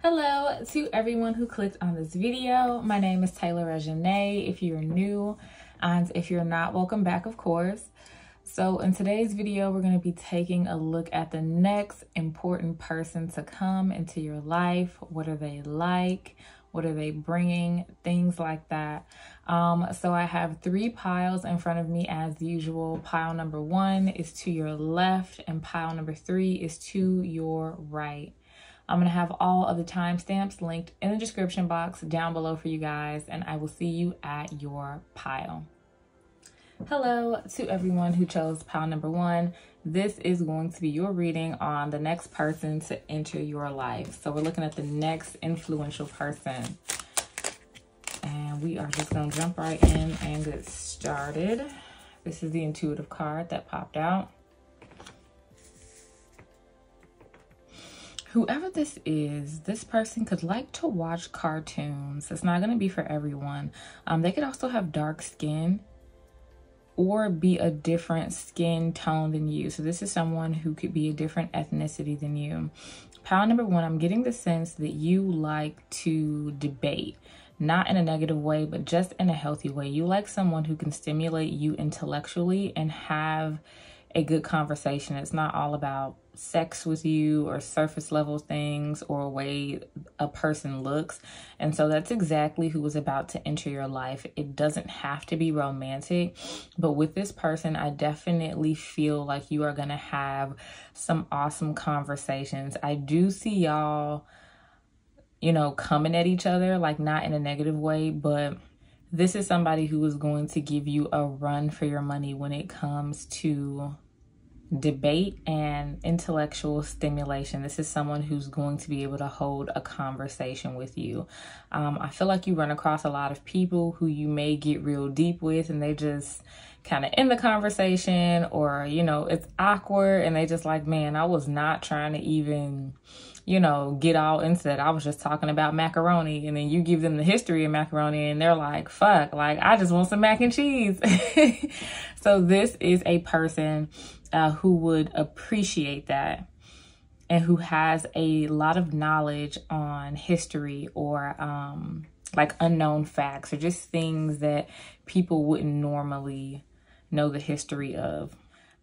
Hello to everyone who clicked on this video. My name is Taylor Rejennea. If you're new, and if you're not, welcome back, of course. So in today's video, we're going to be taking a look at the next important person to come into your life. What are they like? What are they bringing? Things like that. So I have three piles in front of me as usual. Pile number one is to your left and pile number three is to your right. I'm going to have all of the timestamps linked in the description box down below for you guys, and I will see you at your pile. Hello to everyone who chose pile number one. This is going to be your reading on the next person to enter your life. So we're looking at the next influential person. And we are just going to jump right in and get started. This is the intuitive card that popped out. Whoever this is, this person could like to watch cartoons. It's not going to be for everyone. They could also have dark skin or be a different skin tone than you. So this is someone who could be a different ethnicity than you. Pile number one, I'm getting the sense that you like to debate. Not in a negative way, but just in a healthy way. You like someone who can stimulate you intellectually and have a good conversation. It's not all about sex with you or surface level things or a way a person looks. And so that's exactly who was about to enter your life. It doesn't have to be romantic, but with this person, I definitely feel like you are going to have some awesome conversations. I do see y'all, you know, coming at each other, like not in a negative way, but this is somebody who is going to give you a run for your money when it comes to debate and intellectual stimulation. This is someone who's going to be able to hold a conversation with you. I feel like you run across a lot of people who you may get real deep with and they just kind of end the conversation, or, you know, it's awkward and they just like, man, I was not trying to even, you know, get all into that. I was just talking about macaroni. And then you give them the history of macaroni and they're like, fuck, like, I just want some mac and cheese. So this is a person who would appreciate that and who has a lot of knowledge on history or like unknown facts or just things that people wouldn't normally know the history of.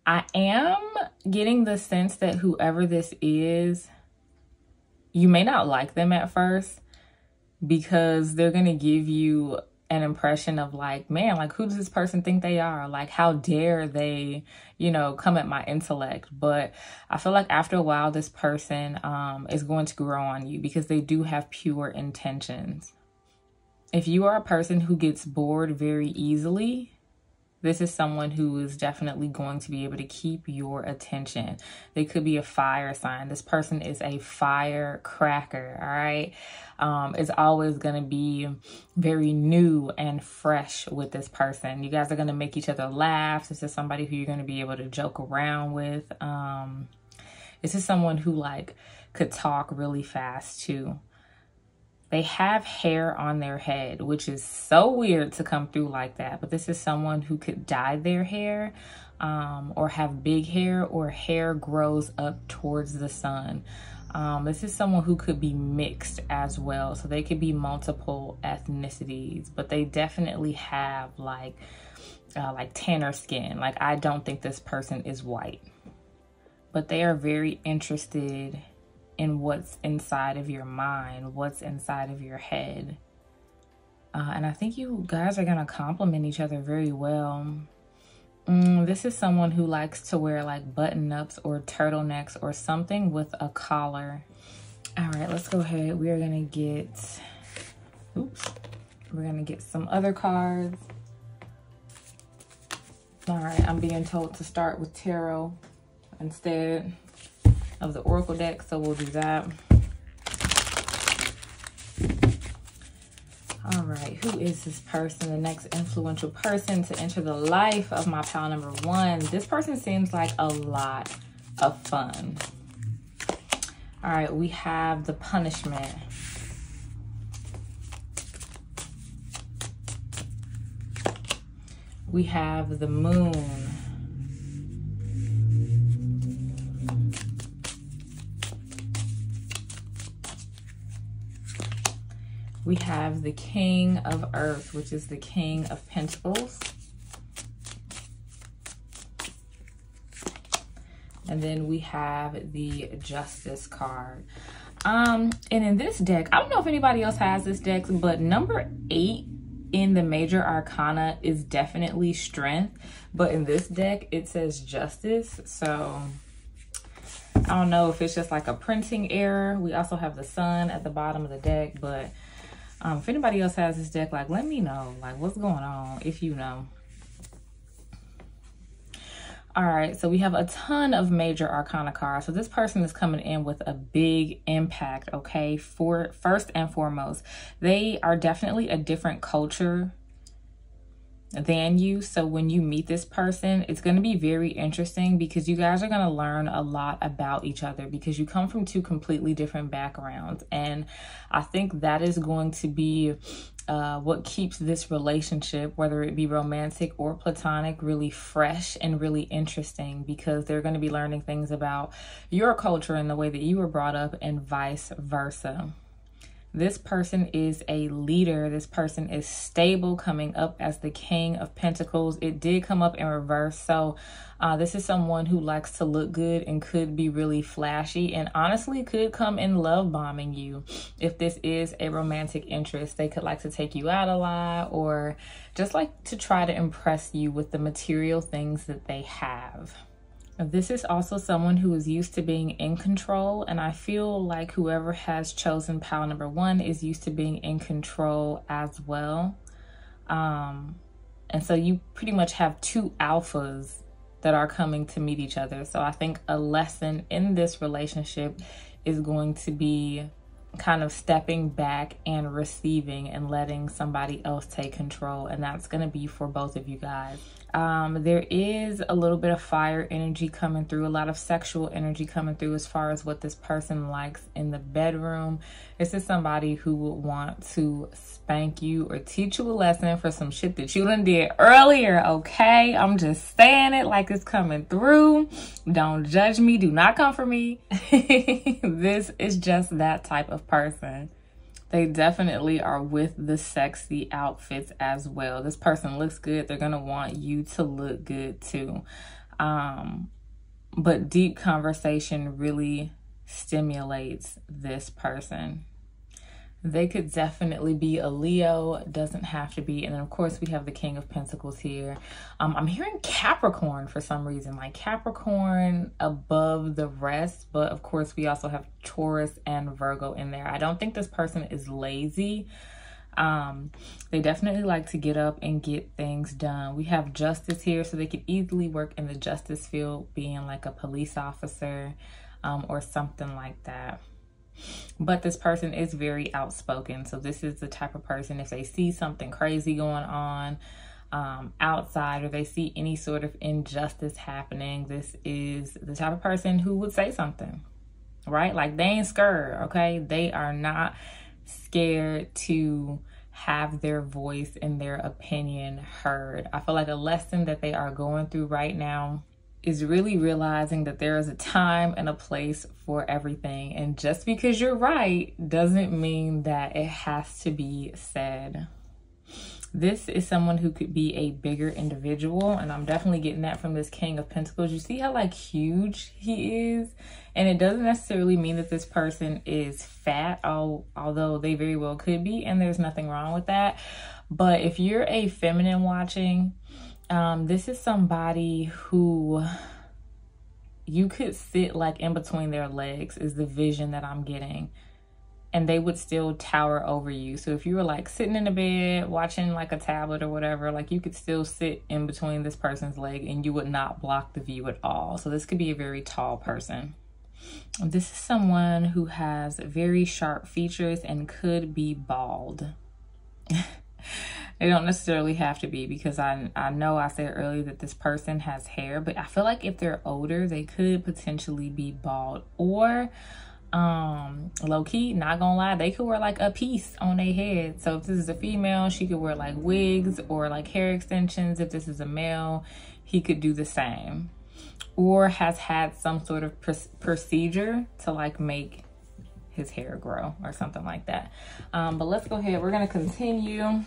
I am getting the sense that whoever this is, you may not like them at first because they're going to give you an impression of like, man, like, who does this person think they are? Like, how dare they, you know, come at my intellect? But I feel like after a while, this person is going to grow on you because they do have pure intentions. If you are a person who gets bored very easily, this is someone who is definitely going to be able to keep your attention. They could be a fire sign. This person is a firecracker, all right? It's always going to be very new and fresh with this person. You guys are going to make each other laugh. This is somebody who you're going to be able to joke around with. This is someone who like could talk really fast too. They have hair on their head, which is so weird to come through like that. But this is someone who could dye their hair or have big hair or hair grows up towards the sun. This is someone who could be mixed as well. So they could be multiple ethnicities, but they definitely have like tanner skin. Like, I don't think this person is white, but they are very interested in what's inside of your mind, what's inside of your head. And I think you guys are gonna compliment each other very well. This is someone who likes to wear like button-ups or turtlenecks or something with a collar. All right, let's go ahead. We are gonna get, oops, we're gonna get some other cards. All right, I'm being told to start with tarot instead of the oracle deck, so we'll do that. All right, who is this person, the next influential person to enter the life of my pile number one? This person seems like a lot of fun. All right, we have the punishment. We have the moon. We have the King of Earth, which is the King of Pentacles. And then we have the Justice card. And in this deck, I don't know if anybody else has this deck, but number 8 in the Major Arcana is definitely Strength. But in this deck, it says Justice. So I don't know if it's just like a printing error. We also have the Sun at the bottom of the deck. But if anybody else has this deck, like, let me know. Like, what's going on, if you know. All right, so we have a ton of Major Arcana cards. So this person is coming in with a big impact, okay? For first and foremost, they are definitely a different culture than you. So when you meet this person, it's going to be very interesting because you guys are going to learn a lot about each other because you come from two completely different backgrounds. And I think that is going to be what keeps this relationship, whether it be romantic or platonic, really fresh and really interesting because they're going to be learning things about your culture and the way that you were brought up and vice versa. This person is a leader. This person is stable, coming up as the King of Pentacles. It did come up in reverse. So this is someone who likes to look good and could be really flashy and honestly could come in love bombing you. If this is a romantic interest, they could like to take you out a lot or just like to try to impress you with the material things that they have. This is also someone who is used to being in control, and I feel like whoever has chosen pile number 1 is used to being in control as well. And so you pretty much have two alphas that are coming to meet each other. So I think a lesson in this relationship is going to be kind of stepping back and receiving and letting somebody else take control, and that's going to be for both of you guys. There is a little bit of fire energy coming through, a lot of sexual energy coming through as far as what this person likes in the bedroom. This is somebody who would want to spank you or teach you a lesson for some shit that you done did earlier, okay? I'm just saying it like it's coming through. Don't judge me. Do not come for me. This is just that type of person. They definitely are with the sexy outfits as well. This person looks good. They're going to want you to look good too. But deep conversation really stimulates this person. They could definitely be a Leo, doesn't have to be. And then of course we have the King of Pentacles here. I'm hearing Capricorn for some reason, like Capricorn above the rest. But of course we also have Taurus and Virgo in there. I don't think this person is lazy. They definitely like to get up and get things done. We have Justice here, so they could easily work in the justice field, being like a police officer or something like that. But this person is very outspoken. So this is the type of person, if they see something crazy going on outside or they see any sort of injustice happening, this is the type of person who would say something, right? Like, they ain't scared, okay? They are not scared to have their voice and their opinion heard. I feel like a lesson that they are going through right now is really realizing that there is a time and a place for everything. And just because you're right doesn't mean that it has to be said. This is someone who could be a bigger individual, and I'm definitely getting that from this King of Pentacles. You see how like huge he is? And it doesn't necessarily mean that this person is fat, although they very well could be, and there's nothing wrong with that. But if you're a feminine watching, this is somebody who you could sit like in between their legs is the vision that I'm getting, and they would still tower over you. So if you were like sitting in the bed watching like a tablet or whatever, like you could still sit in between this person's leg and you would not block the view at all. So this could be a very tall person. This is someone who has very sharp features and could be bald. They don't necessarily have to be, because I know I said earlier that this person has hair, but I feel like if they're older, they could potentially be bald or low-key, not gonna lie, they could wear like a piece on their head. So if this is a female, she could wear like wigs or like hair extensions. If this is a male, he could do the same, or has had some sort of procedure to like make his hair grow or something like that. But let's go ahead. We're going to continue.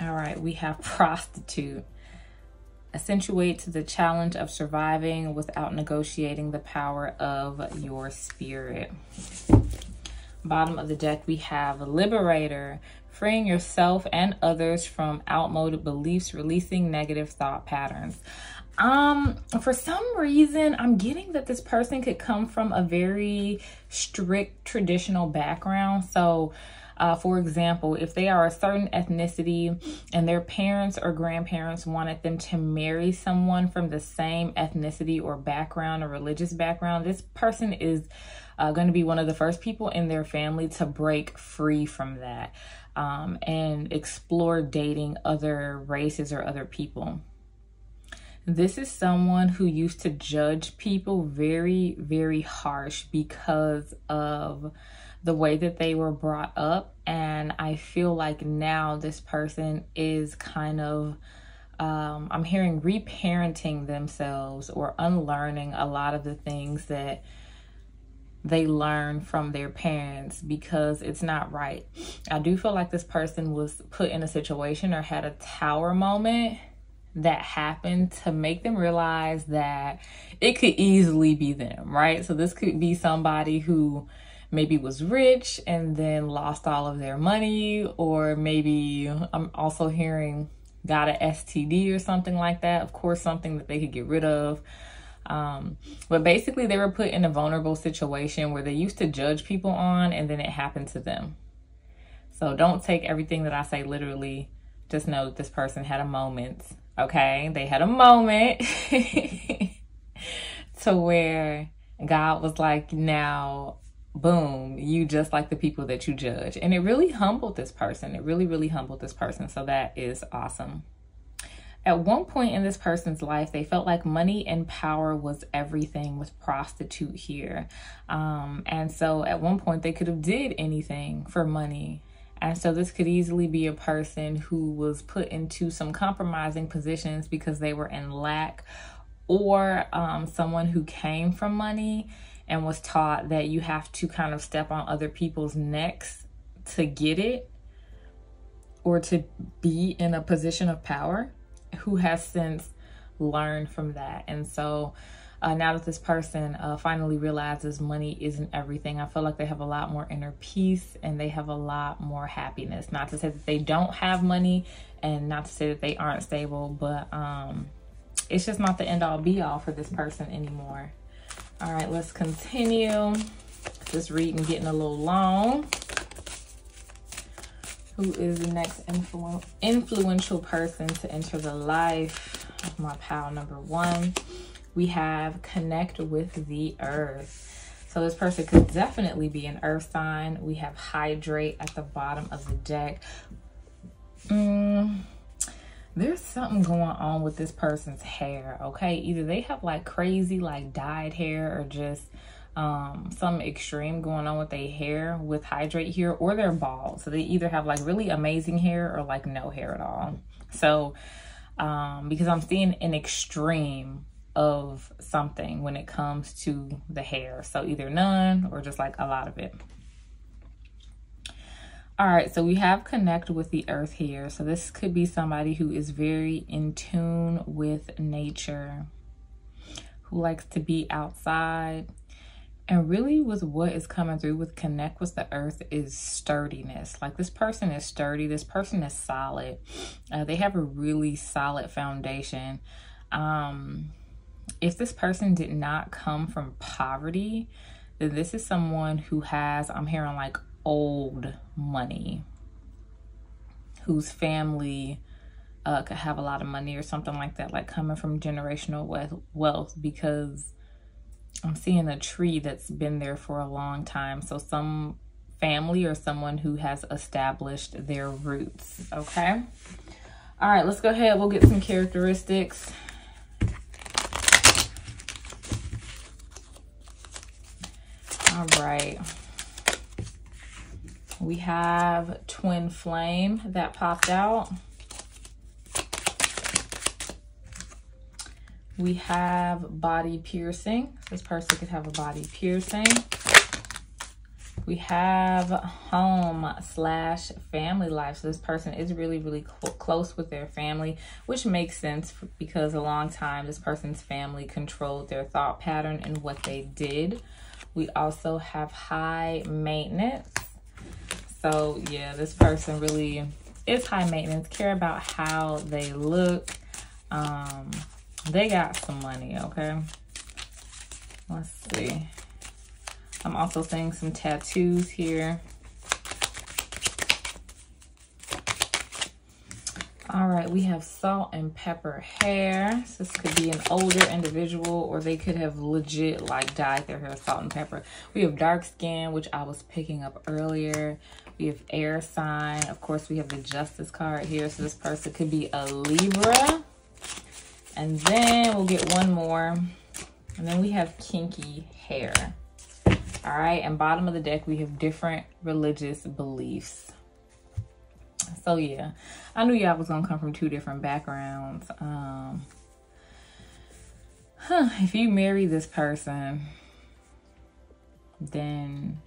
All right, we have prostitute. Accentuate to the challenge of surviving without negotiating the power of your spirit. Bottom of the deck, we have liberator. Freeing yourself and others from outmoded beliefs, releasing negative thought patterns. For some reason, I'm getting that this person could come from a very strict traditional background. So, for example, if they are a certain ethnicity and their parents or grandparents wanted them to marry someone from the same ethnicity or background or religious background, this person is going to be one of the first people in their family to break free from that. And explore dating other races or other people. This is someone who used to judge people very, very harsh because of the way that they were brought up. And I feel like now this person is kind of, I'm hearing reparenting themselves or unlearning a lot of the things that they learn from their parents because it's not right. I do feel like this person was put in a situation or had a tower moment that happened to make them realize that it could easily be them, right? So this could be somebody who maybe was rich and then lost all of their money, or maybe I'm also hearing got an STD or something like that. Of course, something that they could get rid of. But basically they were put in a vulnerable situation where they used to judge people on, and then it happened to them. So don't take everything that I say literally. Just know that this person had a moment, okay? They had a moment to where God was like, now, boom, you just like the people that you judge. And it really humbled this person. It really, really humbled this person. So that is awesome. At one point in this person's life, they felt like money and power was everything with prostitute here. And so at one point they could have did anything for money. And so this could easily be a person who was put into some compromising positions because they were in lack, or someone who came from money and was taught that you have to kind of step on other people's necks to get it or to be in a position of power, who has since learned from that. And so now that this person finally realizes money isn't everything, I feel like they have a lot more inner peace and they have a lot more happiness. Not to say that they don't have money and not to say that they aren't stable, but it's just not the end all be all for this person anymore. All right, let's continue. This reading getting a little long. Who is the next influential person to enter the life of my pile number one? We have connect with the earth. So this person could definitely be an earth sign. We have hydrate at the bottom of the deck. There's something going on with this person's hair, okay? Either they have like crazy like dyed hair, or just some extreme going on with their hair with hydrate here, or they're bald. So they either have like really amazing hair or like no hair at all. So, because I'm seeing an extreme of something when it comes to the hair. So either none or just like a lot of it. All right, so we have connect with the earth here. So this could be somebody who is very in tune with nature, who likes to be outside. And really with what is coming through with connect with the earth is sturdiness. Like this person is sturdy. This person is solid. They have a really solid foundation. If this person did not come from poverty, then this is someone who has, I'm hearing like old money, whose family could have a lot of money or something like that, like coming from generational wealth, because I'm seeing a tree that's been there for a long time. So some family or someone who has established their roots, okay? All right, let's go ahead. We'll get some characteristics. All right. We have twin flame that popped out. We have body piercing. This person could have a body piercing. We have home/family life. So this person is really, really close with their family, which makes sense because a long time this person's family controlled their thought pattern and what they did. We also have high maintenance. So yeah, this person really is high maintenance, care about how they look. They got some money, okay? Let's see. I'm also seeing some tattoos here. All right, we have salt and pepper hair. So this could be an older individual, or they could have legit like dyed their hair salt and pepper. We have dark skin, which I was picking up earlier. We have air sign. Of course, we have the justice card here. So this person could be a Libra. And then we'll get one more. And then we have kinky hair. All right, and bottom of the deck, we have different religious beliefs. So yeah, I knew y'all was gonna come from two different backgrounds. If you marry this person, then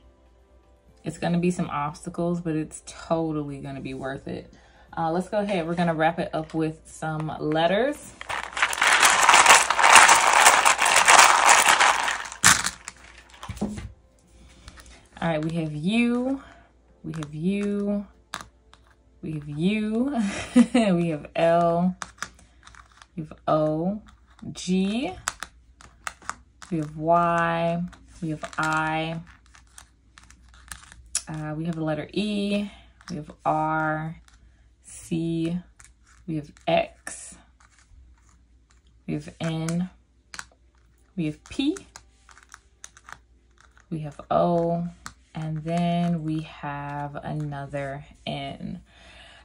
it's gonna be some obstacles, but it's totally gonna be worth it. Let's go ahead. We're gonna wrap it up with some letters. All right, we have you, we have you, we have you, we have L, we have O, G, we have Y, we have I, we have the letter E, we have R, C, we have X, we have N, we have P, we have O, and then we have another N.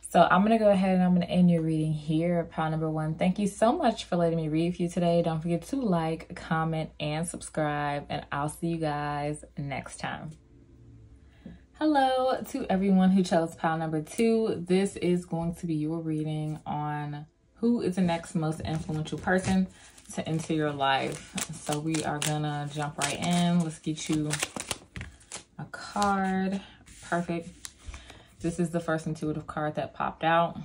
So I'm going to go ahead and I'm going to end your reading here. Pile number one, thank you so much for letting me read for you today. Don't forget to like, comment, and subscribe, and I'll see you guys next time. Hello to everyone who chose pile number two. This is going to be your reading on who is the next most influential person to enter your life. So we are going to jump right in. Let's get you a card. Perfect. This is the first intuitive card that popped out.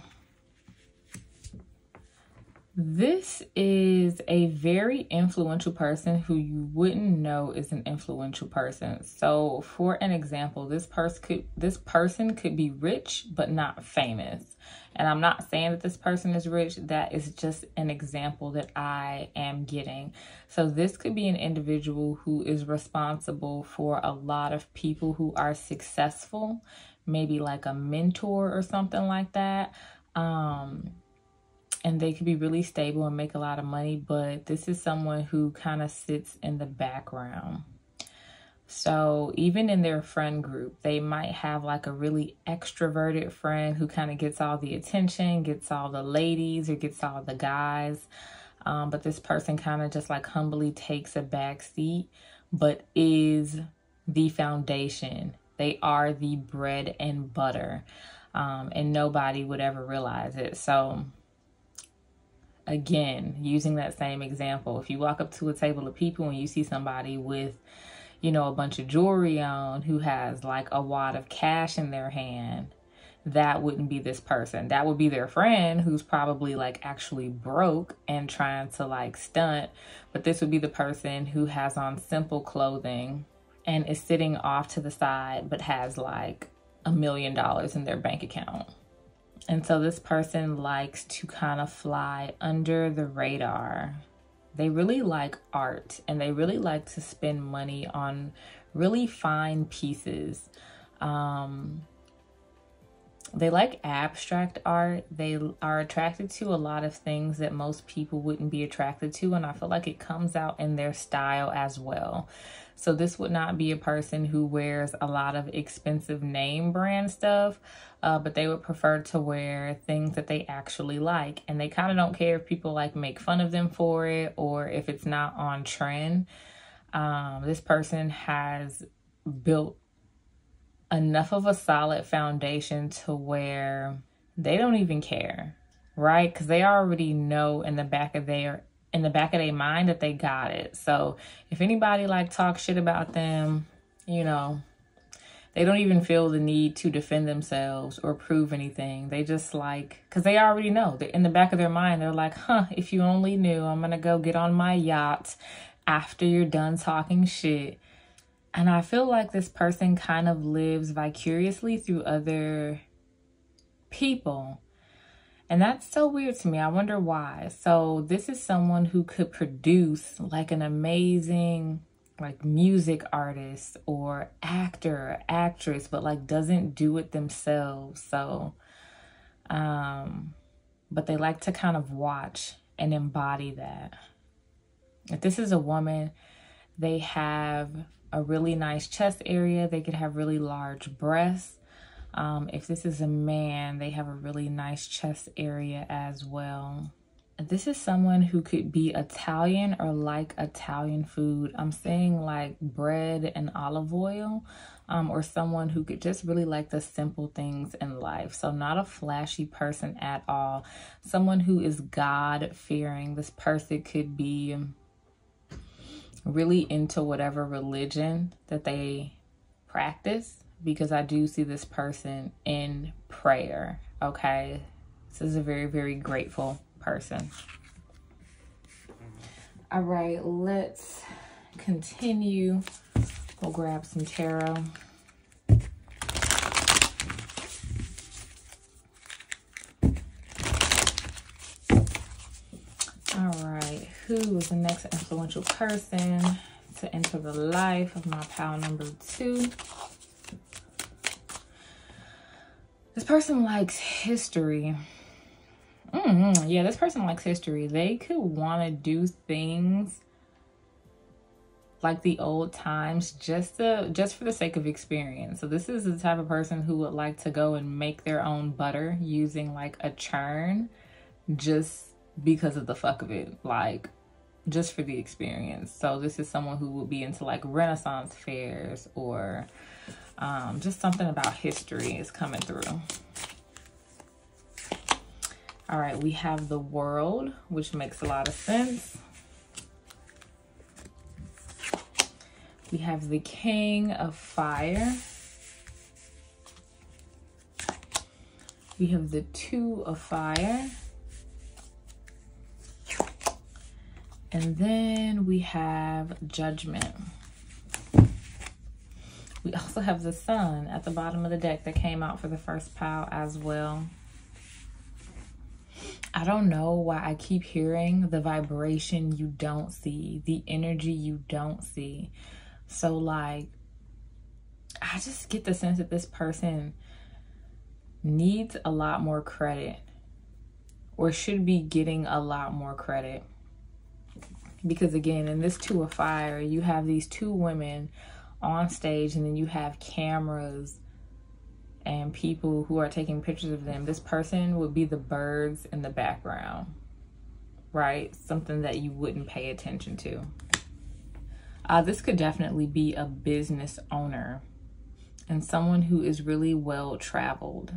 This is a very influential person who you wouldn't know is an influential person. So for an example, this person could be rich but not famous. And I'm not saying that this person is rich. That is just an example that I am getting. So this could be an individual who is responsible for a lot of people who are successful, maybe like a mentor or something like that. And they could be really stable and make a lot of money, but this is someone who kind of sits in the background. So even in their friend group, they might have like a really extroverted friend who kind of gets all the attention, gets all the ladies, or gets all the guys. But this person kind of just like humbly takes a back seat, but is the foundation. They are the bread and butter, and nobody would ever realize it. So again, using that same example, if you walk up to a table of people and you see somebody with, you know, a bunch of jewelry on, who has like a wad of cash in their hand, that wouldn't be this person. That would be their friend who's probably like actually broke and trying to like stunt. But this would be the person who has on simple clothing and is sitting off to the side, but has like $1 million in their bank account. And so this person likes to kind of fly under the radar. They really like art, and they really like to spend money on really fine pieces. They like abstract art. They are attracted to a lot of things that most people wouldn't be attracted to, and I feel like it comes out in their style as well. So this would not be a person who wears a lot of expensive name brand stuff, but they would prefer to wear things that they actually like. And they kind of don't care if people like make fun of them for it or if it's not on trend. This person has built enough of a solid foundation to where they don't even care, right? Because they already know in the back of their in the back of their mind that they got it. So if anybody like talk shit about them, you know, they don't even feel the need to defend themselves or prove anything. They just like, because they already know that in the back of their mind, they're like, huh, if you only knew, I'm going to go get on my yacht after you're done talking shit. And I feel like this person kind of lives vicariously through other people. And that's so weird to me. I wonder why. So this is someone who could produce like an amazing like music artist or actor or actress, but like doesn't do it themselves. So, but they like to kind of watch and embody that. If this is a woman, they have a really nice chest area. They could have really large breasts. If this is a man, they have a really nice chest area as well. This is someone who could be Italian or like Italian food. I'm saying like bread and olive oil, or someone who could just really like the simple things in life. So not a flashy person at all. Someone who is God-fearing. This person could be really into whatever religion that they practice, because I do see this person in prayer, okay? This is a very, very grateful person. All right, let's continue. We'll grab some tarot. All right, who is the next influential person to enter the life of my pile number two? This person likes history. Yeah, this person likes history. They could want to do things like the old times just for the sake of experience. So this is the type of person who would like to go and make their own butter using like a churn just because of the fuck of it, like just for the experience. So this is someone who would be into like Renaissance fairs or just something about history is coming through. All right, we have the World, which makes a lot of sense. We have the King of Fire. We have the Two of Fire. And then we have Judgment. We also have the Sun at the bottom of the deck that came out for the first pile as well. I don't know why I keep hearing the vibration you don't see, the energy you don't see. So like, I just get the sense that this person needs a lot more credit or should be getting a lot more credit. Because again, in this Two of Fire, you have these two women on stage, and then you have cameras and people who are taking pictures of them. This person would be the birds in the background, right? Something that you wouldn't pay attention to. This could definitely be a business owner and someone who is really well-traveled.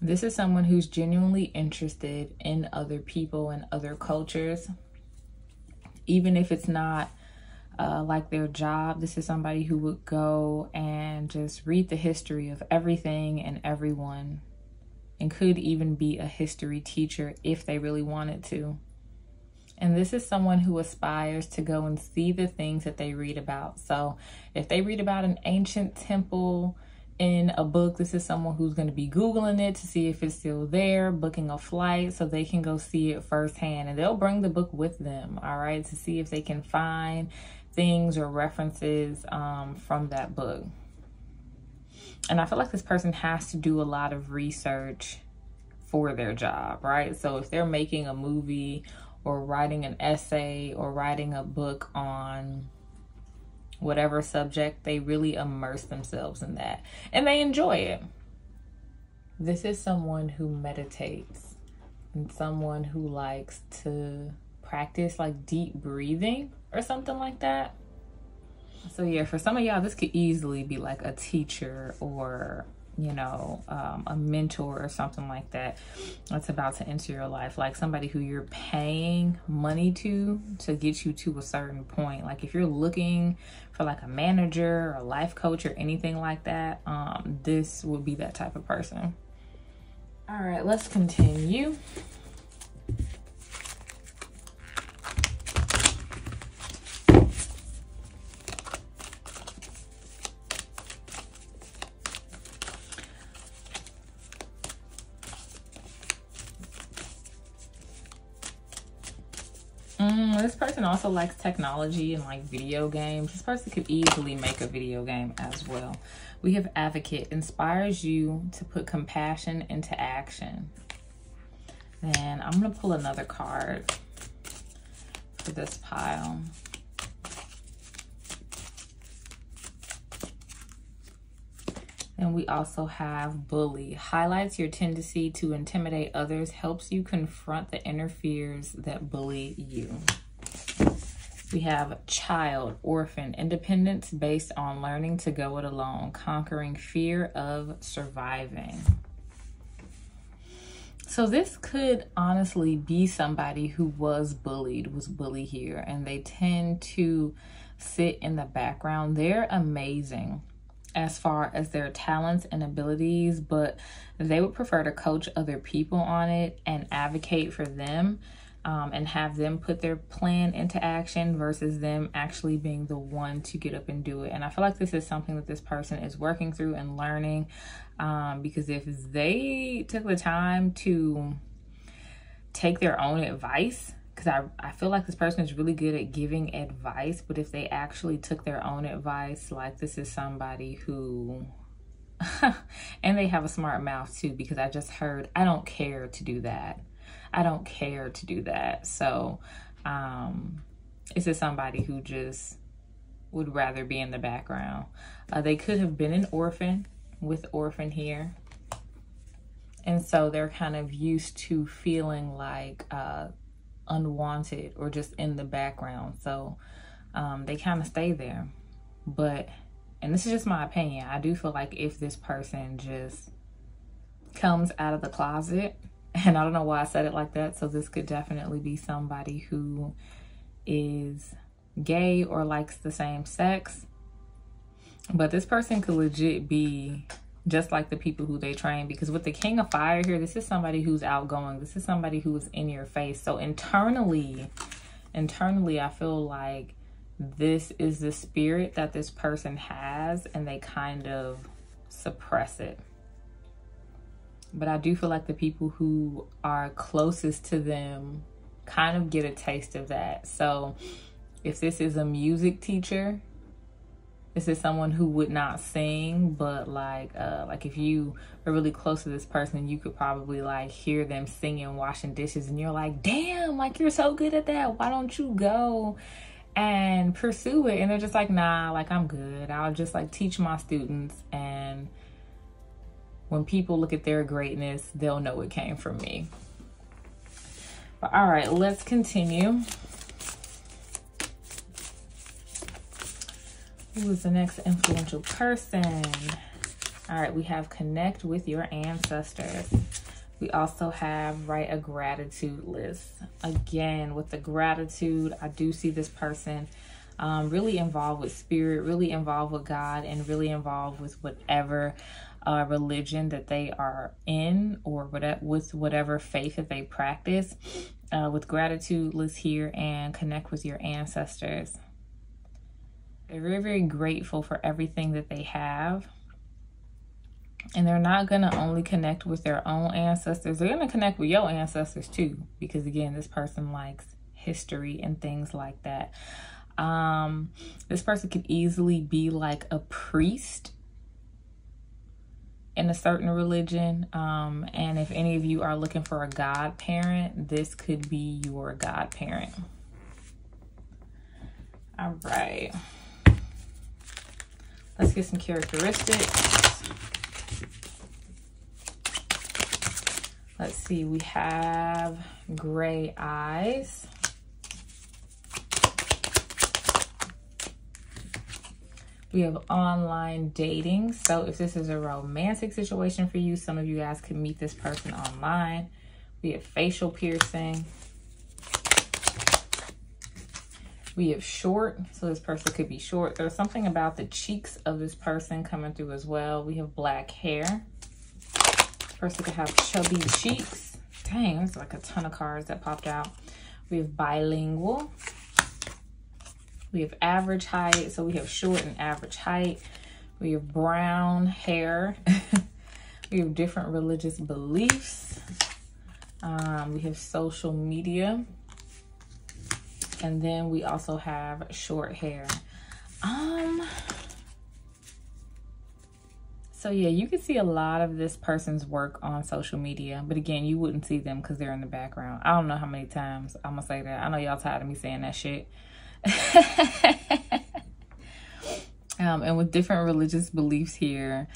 This is someone who's genuinely interested in other people and other cultures. Even if it's not like their job, this is somebody who would go and just read the history of everything and everyone, and could even be a history teacher if they really wanted to. And this is someone who aspires to go and see the things that they read about. So if they read about an ancient temple in a book, this is someone who's going to be Googling it to see if it's still there, booking a flight so they can go see it firsthand. And they'll bring the book with them, all right, to see if they can find things or references from that book. And I feel like this person has to do a lot of research for their job, right? So if they're making a movie or writing an essay or writing a book on whatever subject, they really immerse themselves in that and they enjoy it. This is someone who meditates and someone who likes to practice like deep breathing or something like that. So yeah, for some of y'all, this could easily be like a teacher or you know, a mentor or something like that that's about to enter your life, like somebody who you're paying money to get you to a certain point. Like if you're looking for like a manager or a life coach or anything like that, this would be that type of person. All right, let's continue. This person also likes technology and like video games. This person could easily make a video game as well. We have advocate, inspires you to put compassion into action. And I'm going to pull another card for this pile. And we also have bully. Highlights your tendency to intimidate others, helps you confront the inner fears that bully you. We have child, orphan, independence based on learning to go it alone, conquering fear of surviving. So this could honestly be somebody who was bullied here, and they tend to sit in the background. They're amazing as far as their talents and abilities, but they would prefer to coach other people on it and advocate for them. And have them put their plan into action versus them actually being the one to get up and do it. And I feel like this is something that this person is working through and learning, because if they took the time to take their own advice, because I feel like this person is really good at giving advice, but if they actually took their own advice, like this is somebody who... and they have a smart mouth too, because I just heard, I don't care to do that. I don't care to do that. So this is somebody who just would rather be in the background. They could have been an orphan, with orphan here. And so they're kind of used to feeling like unwanted or just in the background. So they kind of stay there. But, and this is just my opinion, I do feel like if this person just comes out of the closet, and I don't know why I said it like that. So this could definitely be somebody who is gay or likes the same sex. But this person could legit be just like the people who they train. Because with the King of Fire here, this is somebody who's outgoing. This is somebody who is in your face. So internally, I feel like this is the spirit that this person has. And they kind of suppress it. But I do feel like the people who are closest to them kind of get a taste of that. So if this is a music teacher, this is someone who would not sing, but like if you are really close to this person, you could probably like hear them singing, washing dishes, and you're like, damn, like you're so good at that. Why don't you go and pursue it? And they're just like, nah, like I'm good. I'll just like teach my students, and when people look at their greatness, they'll know it came from me. But all right, let's continue. Who is the next influential person? All right, we have connect with your ancestors. We also have write a gratitude list. Again, with the gratitude, I do see this person really involved with spirit, really involved with God, and really involved with whatever religion that they are in, or with whatever faith that they practice. With gratitude, list here and connect with your ancestors. They're very, very grateful for everything that they have. And they're not going to only connect with their own ancestors. They're going to connect with your ancestors too. Because again, this person likes history and things like that. This person could easily be like a priest in a certain religion, and if any of you are looking for a godparent, this could be your godparent. All right, let's get some characteristics. Let's see, we have gray eyes. We have online dating. So if this is a romantic situation for you, some of you guys could meet this person online. We have facial piercing. We have short, so this person could be short. There's something about the cheeks of this person coming through as well. We have black hair. This person could have chubby cheeks. Dang, there's like a ton of cards that popped out. We have bilingual. We have average height. So we have short and average height. We have brown hair. We have different religious beliefs. We have social media. And then we also have short hair. So yeah, you can see a lot of this person's work on social media, but again, you wouldn't see them because they're in the background. I don't know how many times I'm gonna say that. I know y'all tired of me saying that shit. And with different religious beliefs here,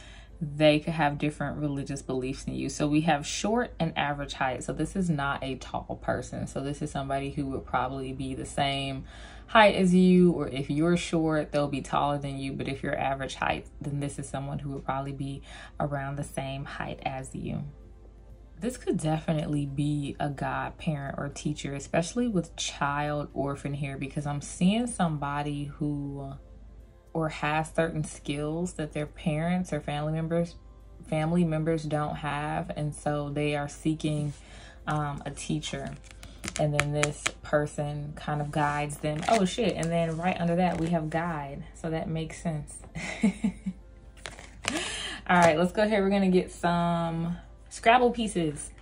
they could have different religious beliefs than you. So we have short and average height. So this is not a tall person. So this is somebody who would probably be the same height as you, or if you're short, they'll be taller than you. But if you're average height, then this is someone who would probably be around the same height as you. This could definitely be a godparent or teacher, especially with child orphan here, because I'm seeing somebody who or has certain skills that their parents or family members don't have, and so they are seeking a teacher, and then this person kind of guides them. Oh shit, and then right under that we have guide, so that makes sense. All right, let's go ahead. We're gonna get some Scrabble pieces.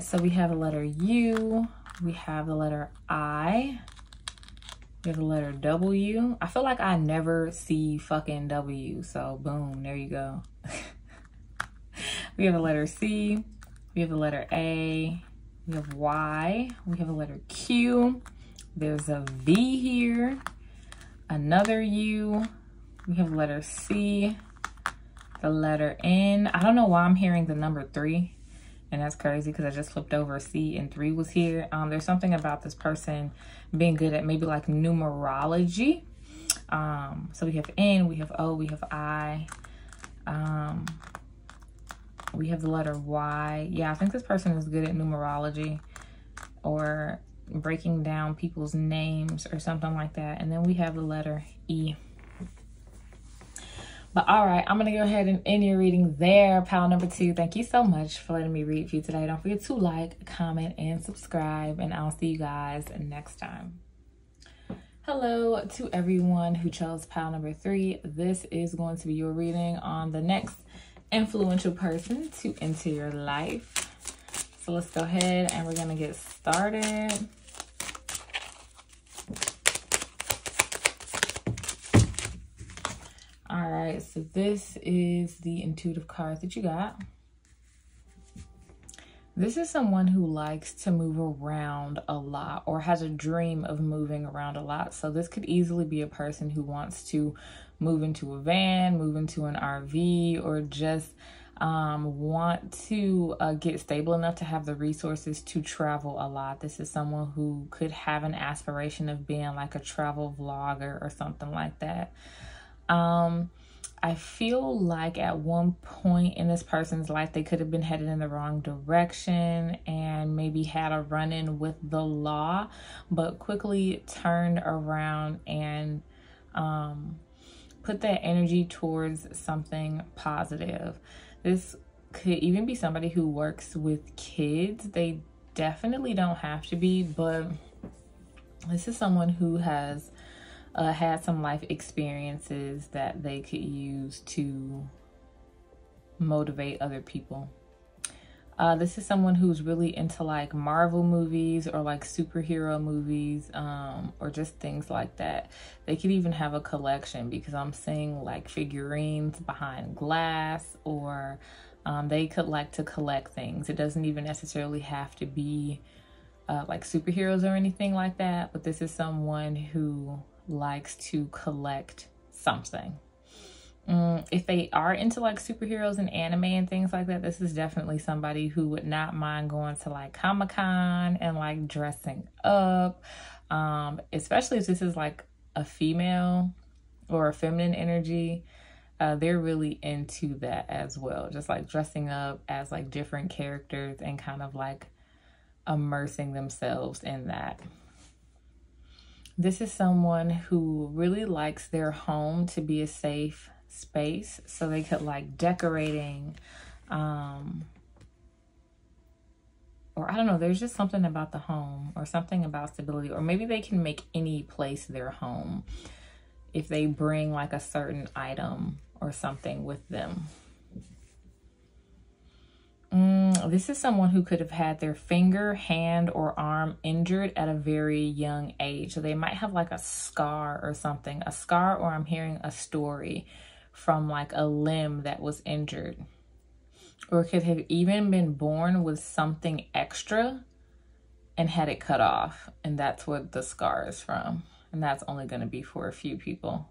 So we have the letter U, we have the letter I, we have the letter W. I feel like I never see fucking W, so boom, there you go. We have the letter C, we have the letter A, we have Y, we have the letter Q, there's a V here, another U, we have the letter C, the letter N. I don't know why I'm hearing the number 3. And that's crazy because I just flipped over C and 3 was here. There's something about this person being good at maybe like numerology. So we have N, we have O, we have I. We have the letter Y. Yeah, I think this person is good at numerology or breaking down people's names or something like that. And then we have the letter E. But all right, I'm going to go ahead and end your reading there, pile number 2. Thank you so much for letting me read for you today. Don't forget to like, comment, and subscribe, and I'll see you guys next time. Hello to everyone who chose pile number 3. This is going to be your reading on the next influential person to enter your life. So let's go ahead and we're going to get started. All right, so this is the intuitive card that you got. This is someone who likes to move around a lot or has a dream of moving around a lot. So this could easily be a person who wants to move into a van, move into an RV, or just want to get stable enough to have the resources to travel a lot. This is someone who could have an aspiration of being like a travel vlogger or something like that. I feel like at one point in this person's life, they could have been headed in the wrong direction and maybe had a run-in with the law, but quickly turned around and put that energy towards something positive. This could even be somebody who works with kids. They definitely don't have to be, but this is someone who has had some life experiences that they could use to motivate other people. This is someone who's really into like Marvel movies or like superhero movies, or just things like that. They could even have a collection because I'm seeing like figurines behind glass, or they could like to collect things. It doesn't even necessarily have to be like superheroes or anything like that, but this is someone who likes to collect something. If they are into like superheroes and anime and things like that, this is definitely somebody who would not mind going to like Comic-Con and like dressing up, especially if this is like a female or a feminine energy. They're really into that as well, just like dressing up as like different characters and kind of like immersing themselves in that. This is someone who really likes their home to be a safe space, so they could like decorating, or I don't know, there's just something about the home or something about stability, or maybe they can make any place their home if they bring like a certain item or something with them. This is someone who could have had their finger, hand, or arm injured at a very young age. So they might have like a scar or something, a scar, or I'm hearing a story from like a limb that was injured, or could have even been born with something extra and had it cut off. And that's what the scar is from. And that's only going to be for a few people.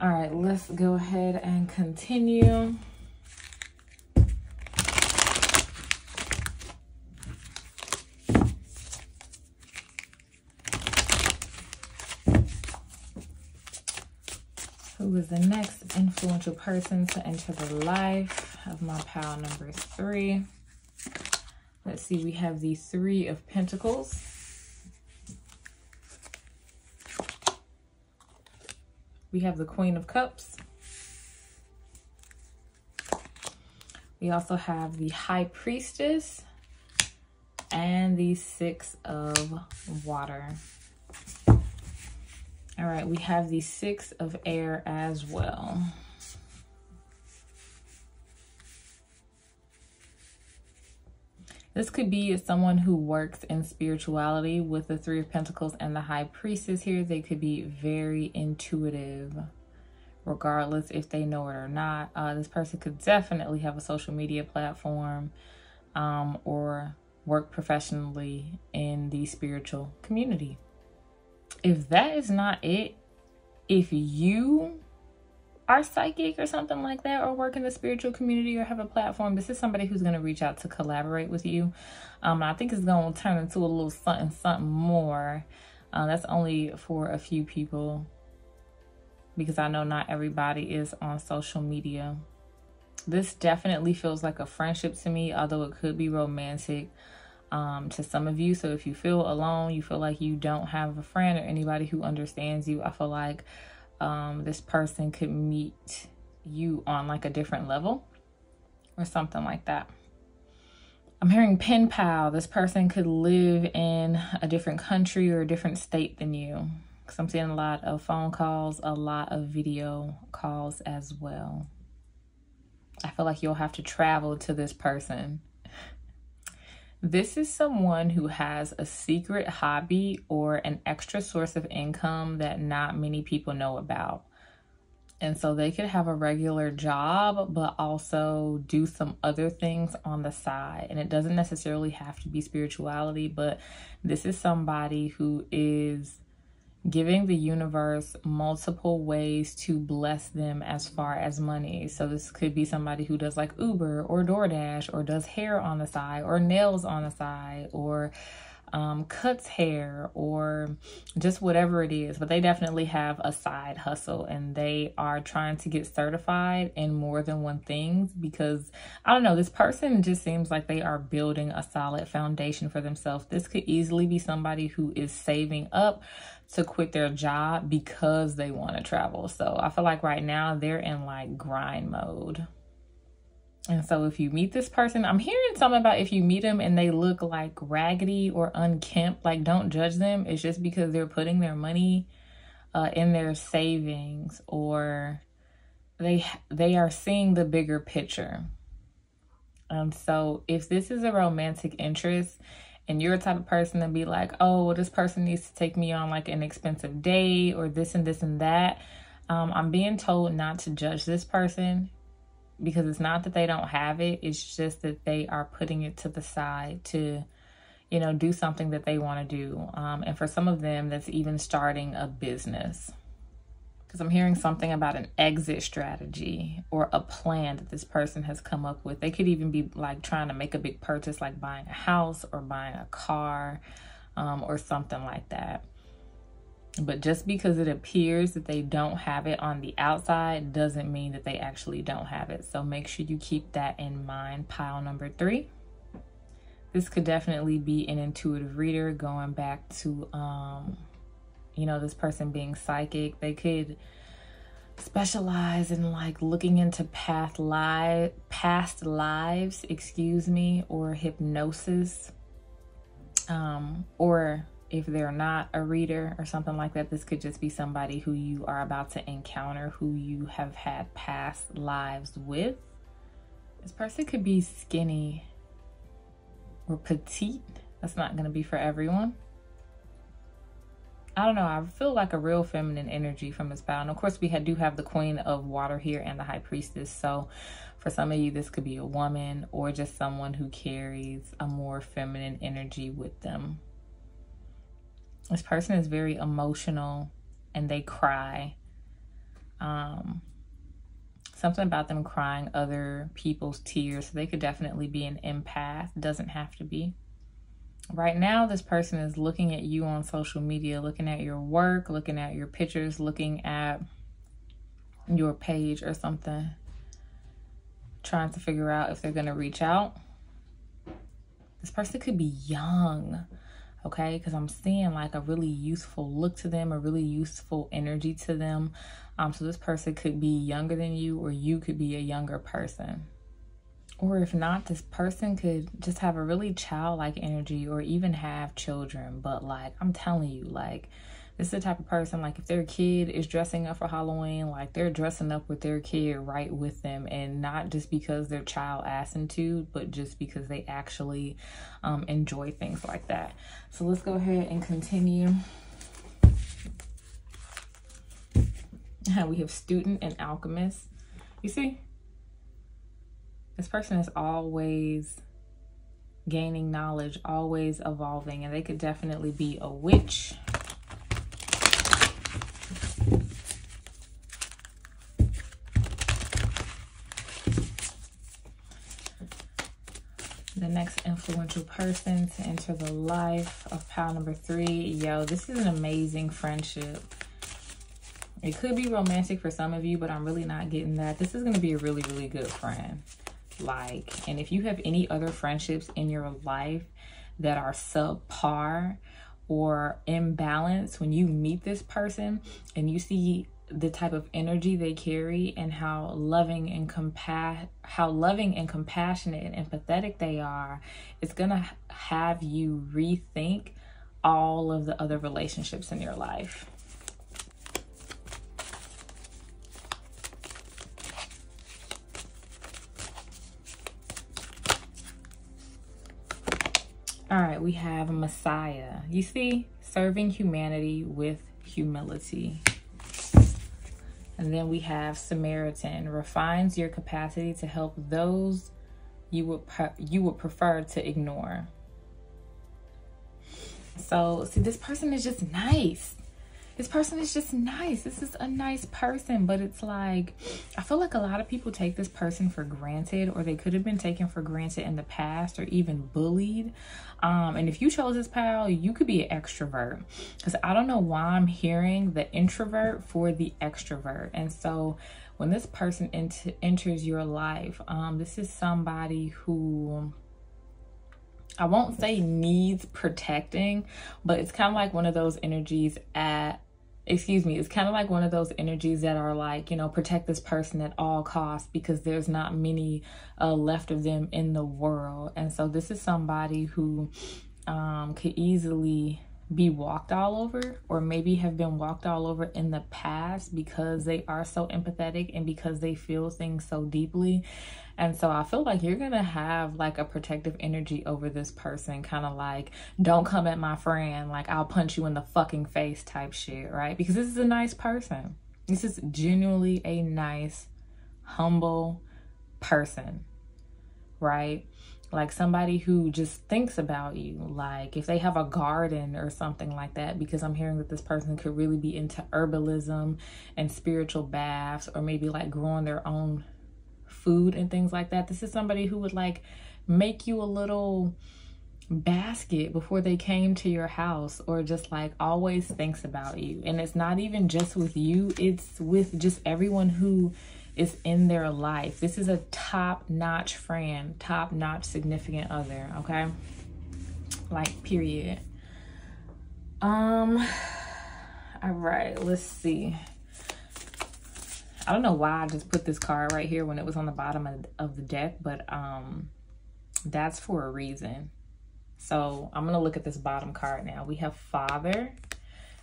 All right, let's go ahead and continue. Who is the next influential person to enter the life of my pile number 3? Let's see, we have the 3 of Pentacles. We have the Queen of Cups. We also have the High Priestess and the 6 of Water. All right, we have the 6 of Air as well. This could be someone who works in spirituality with the 3 of Pentacles and the High Priestess here. They could be very intuitive, regardless if they know it or not. This person could definitely have a social media platform, or work professionally in the spiritual community. If that is not it, if you are psychic or something like that, or work in the spiritual community or have a platform, this is somebody who's going to reach out to collaborate with you. I think it's going to turn into a little something, something more. That's only for a few people, because I know not everybody is on social media. This definitely feels like a friendship to me, although it could be romantic. To some of you. So if you feel alone, you feel like you don't have a friend or anybody who understands you, I feel like this person could meet you on like a different level or something like that. I'm hearing pen pal. This person could live in a different country or a different state than you, because I'm seeing a lot of phone calls, a lot of video calls as well. I feel like you'll have to travel to this person. This is someone who has a secret hobby or an extra source of income that not many people know about. And so they could have a regular job, but also do some other things on the side. And it doesn't necessarily have to be spirituality, but this is somebody who is giving the universe multiple ways to bless them as far as money. So this could be somebody who does like Uber or DoorDash, or does hair on the side, or nails on the side, or cuts hair, or just whatever it is. But they definitely have a side hustle, and they are trying to get certified in more than one thing, because I don't know, this person just seems like they are building a solid foundation for themselves. This could easily be somebody who is saving up to quit their job because they want to travel. So I feel like right now they're in like grind mode. And so if you meet this person, I'm hearing something about if you meet them and they look like raggedy or unkempt, like don't judge them. It's just because they're putting their money in their savings, or they are seeing the bigger picture. So if this is a romantic interest, and you're the type of person to be like, oh, well, this person needs to take me on like an expensive date, or this and this and that. I'm being told not to judge this person, because it's not that they don't have it. It's just that they are putting it to the side to, you know, do something that they want to do. And for some of them, that's even starting a business. because I'm hearing something about an exit strategy or a plan that this person has come up with. They could even be like trying to make a big purchase, like buying a house or buying a car or something like that. But just because it appears that they don't have it on the outside doesn't mean that they actually don't have it. So make sure you keep that in mind. Pile number three. This could definitely be an intuitive reader, going back to, you know, this person being psychic. They could specialize in like looking into past lives, excuse me, or hypnosis, or if they're not a reader or something like that, this could just be somebody who you are about to encounter, who you have had past lives with. This person could be skinny or petite. That's not going to be for everyone. I don't know. I feel like a real feminine energy from this pile. And of course, we do have the Queen of Water here and the High Priestess. So for some of you, this could be a woman or just someone who carries a more feminine energy with them. This person is very emotional and they cry. Something about them crying other people's tears. So they could definitely be an empath. Doesn't have to be. Right now, this person is looking at you on social media, looking at your work, looking at your pictures, looking at your page or something. Trying to figure out if they're going to reach out. This person could be young. Okay, because I'm seeing like a really youthful look to them, a really youthful energy to them. So this person could be younger than you, or you could be a younger person. Or if not, this person could just have a really childlike energy or even have children. But like, I'm telling you, like, this is the type of person, like if their kid is dressing up for Halloween, like they're dressing up with their kid right with them, and not just because their child asked them to, but just because they actually enjoy things like that. So let's go ahead and continue. We have Student and Alchemist. You see, this person is always gaining knowledge, always evolving, and they could definitely be a witch. The next influential person to enter the life of pile number three. Yo, this is an amazing friendship. It could be romantic for some of you, but I'm really not getting that. This is going to be a really, really good friend. Like, and if you have any other friendships in your life that are subpar or imbalanced, when you meet this person and you see the type of energy they carry and how loving and compassionate and empathetic they are, it's gonna have you rethink all of the other relationships in your life. All right, we have Messiah. You see, serving humanity with humility. And then we have Samaritan, refines your capacity to help those you would prefer to ignore. So, see, this person is just nice. This person is just nice. This is a nice person, but it's like, I feel like a lot of people take this person for granted, or they could have been taken for granted in the past, or even bullied. And if you chose this pile, you could be an extrovert, because I don't know why I'm hearing the introvert for the extrovert. And so when this person enters your life, this is somebody who, I won't say needs protecting, but it's kind of like one of those energies at, excuse me, it's kind of like one of those energies that are like, you know, protect this person at all costs because there's not many left of them in the world. And so this is somebody who could easily be walked all over, or maybe have been walked all over in the past, because they are so empathetic and because they feel things so deeply. And so I feel like you're gonna have like a protective energy over this person, kind of like, don't come at my friend, like I'll punch you in the fucking face type shit, right? Because this is a nice person. This is genuinely a nice, humble person, right? like somebody who just thinks about you, like if they have a garden or something like that, because I'm hearing that this person could really be into herbalism and spiritual baths, or maybe like growing their own food and things like that. This is somebody who would like make you a little basket before they came to your house, or just like always thinks about you. And it's not even just with you, it's with just everyone who is in their life. This is a top-notch friend, top-notch significant other, okay? Like, period. All right, let's see. I don't know why I just put this card right here when it was on the bottom of the deck, but that's for a reason. So I'm gonna look at this bottom card now. We have father.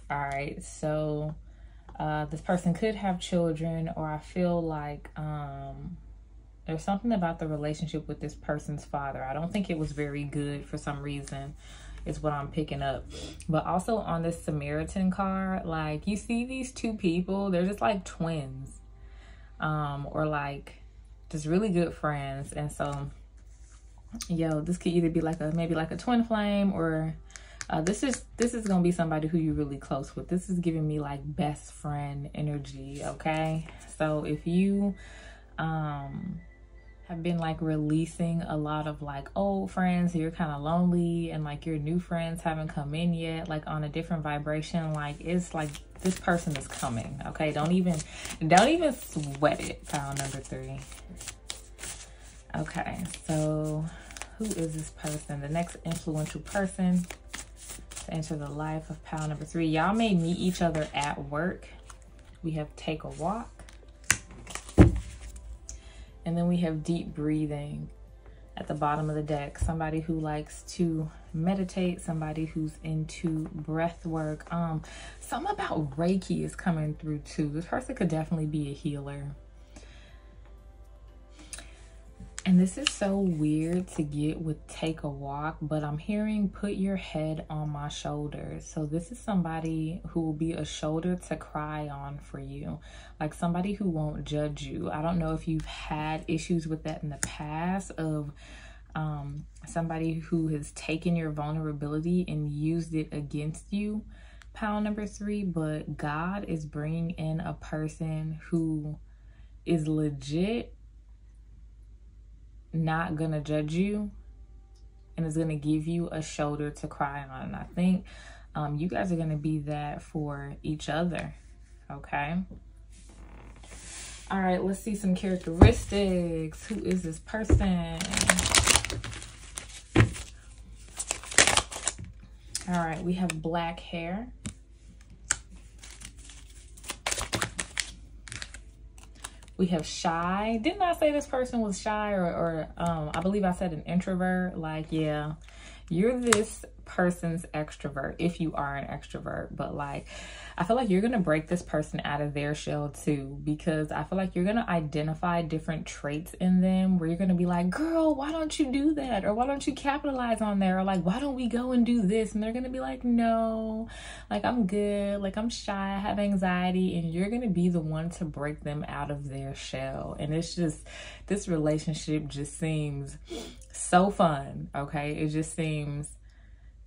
All right, so this person could have children, or I feel like there's something about the relationship with this person's father. I don't think it was very good for some reason, is what I'm picking up. But also on this Samaritan card, like you see these two people, they're just like twins, or like just really good friends. And so, yo, this could either be like a, maybe like a twin flame, or this is gonna be somebody who you're really close with. This is giving me like best friend energy, okay? So if you have been like releasing a lot of like old friends, you're kind of lonely, and like your new friends haven't come in yet, like on a different vibration, like it's like this person is coming, okay? Don't even sweat it. Pile number three. Okay, so who is this person? The next influential person to enter the life of pile number three. Y'all may meet each other at work. We have take a walk. And then we have deep breathing at the bottom of the deck. Somebody who likes to meditate, somebody who's into breath work. Something about Reiki is coming through too. This person could definitely be a healer. And this is so weird to get with take a walk, but I'm hearing put your head on my shoulder. So this is somebody who will be a shoulder to cry on for you. Like somebody who won't judge you. I don't know if you've had issues with that in the past, of somebody who has taken your vulnerability and used it against you, pile number three, but God is bringing in a person who is legit not gonna judge you and is gonna give you a shoulder to cry on. And I think you guys are gonna be that for each other, okay? All right, let's see some characteristics. Who is this person? All right, we have black hair. We have shy. Didn't I say this person was shy, or I believe I said an introvert? Like, yeah, you're this person's extrovert if you are an extrovert. But like, I feel like you're going to break this person out of their shell too, because I feel like you're going to identify different traits in them where you're going to be like, girl, why don't you do that? Or why don't you capitalize on that? Or like, why don't we go and do this? And they're going to be like, no, like I'm good. Like I'm shy. I have anxiety. And you're going to be the one to break them out of their shell. And it's just, this relationship just seems so fun. Okay. It just seems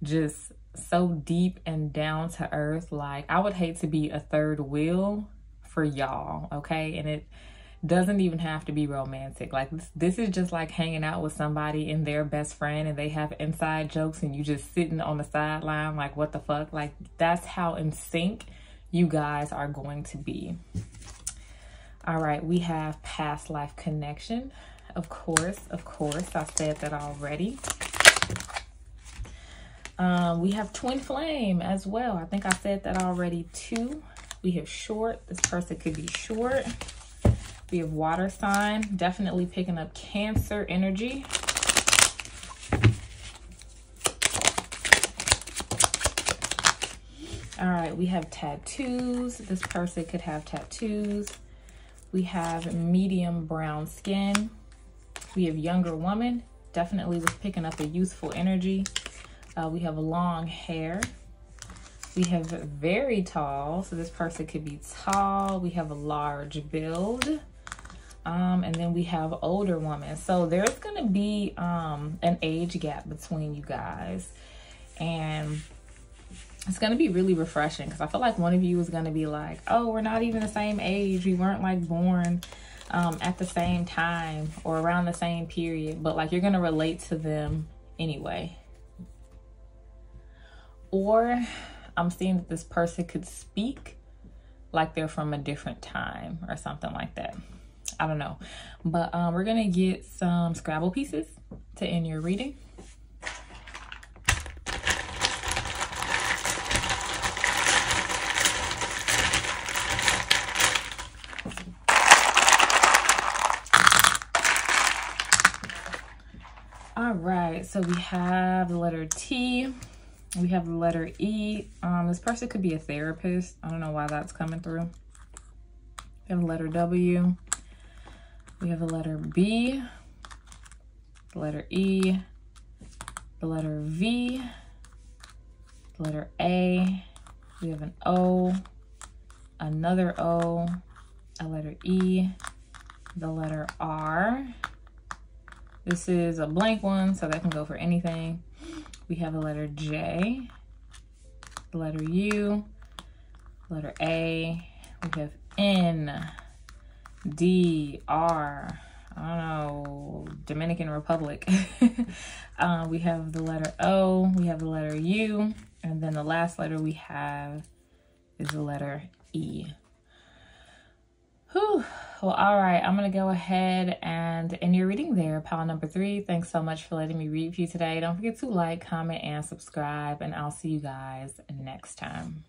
just so deep and down to earth. Like I would hate to be a third wheel for y'all, okay? And it doesn't even have to be romantic. Like this is just like hanging out with somebody and their best friend, and they have inside jokes and you just sitting on the sideline like, what the fuck? Like that's how in sync you guys are going to be. All right, we have past life connection. Of course, I said that already. We have twin flame as well. I think I said that already too. We have short. This person could be short. We have water sign. Definitely picking up Cancer energy. All right. We have tattoos. This person could have tattoos. We have medium brown skin. We have younger woman. Definitely was picking up a youthful energy. We have long hair. We have very tall. So this person could be tall. We have a large build. And then we have older woman. So there's going to be an age gap between you guys. And it's going to be really refreshing because I feel like one of you is going to be like, oh, we're not even the same age. We weren't like born at the same time or around the same period. But like you're going to relate to them anyway. Or I'm seeing that this person could speak like they're from a different time or something like that. I don't know, but we're gonna get some Scrabble pieces to end your reading. All right, so we have the letter T. We have the letter E. This person could be a therapist. I don't know why that's coming through. We have the letter W. We have the letter B, the letter E, the letter V, the letter A. We have an O, another O, a letter E, the letter R. This is a blank one, so that can go for anything. We have the letter J, the letter U, the letter A. We have N. D, R, I don't know, Dominican Republic. We have the letter O, we have the letter U, and then the last letter we have is the letter E. Whew. Well, all right, I'm going to go ahead and end your reading there, pile number 3. Thanks so much for letting me read for you today. Don't forget to like, comment, and subscribe, and I'll see you guys next time.